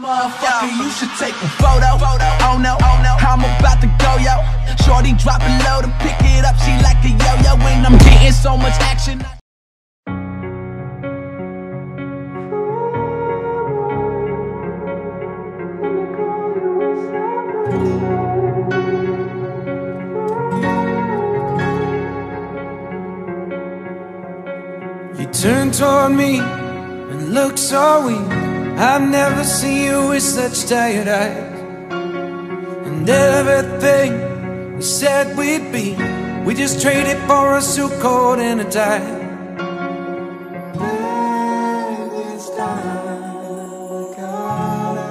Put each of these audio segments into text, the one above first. Motherfucker, yo, you should take a photo. Oh no, oh no, I'm about to go, yo. Shorty dropping low to pick it up, she like a yo-yo, and I'm getting so much action. You turned toward me and looked so weak. I've never seen you with such tired eyes. And everything we said we'd be, we just traded for a suit coat and a tie. Baby, it's time to go.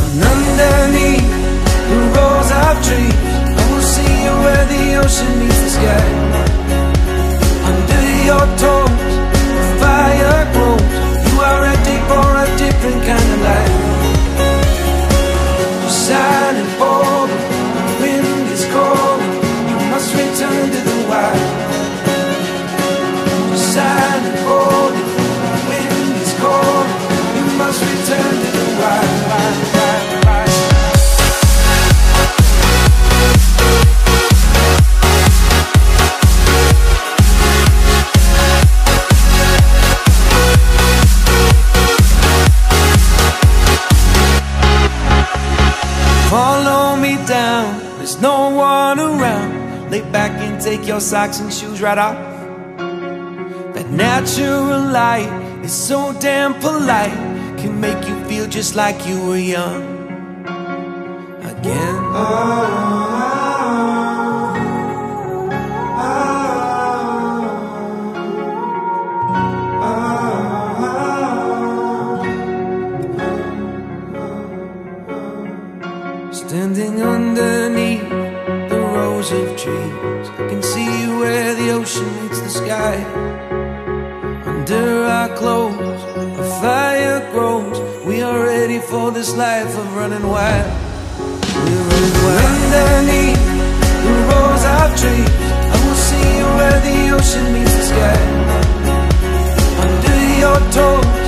And underneath the rows of trees, I will see you where the ocean meets the sky. Under your toes, fire grows. You are ready for a different kind of life. You're silent, bold, the wind is cold. You must return to the wild. You're silent, bold, the wind is cold. You must return to the wild, wild, wild, wild. Take your socks and shoes right off. That natural light is so damn polite, can make you feel just like you were young again. Oh, oh, oh, oh, oh, oh, oh. Standing underneath the rows of trees, I can see where the ocean meets the sky. Under our clothes, a fire grows. We are ready for this life of running wild. We're running wild. Underneath the rows of trees, I will see you where the ocean meets the sky. Under your toes,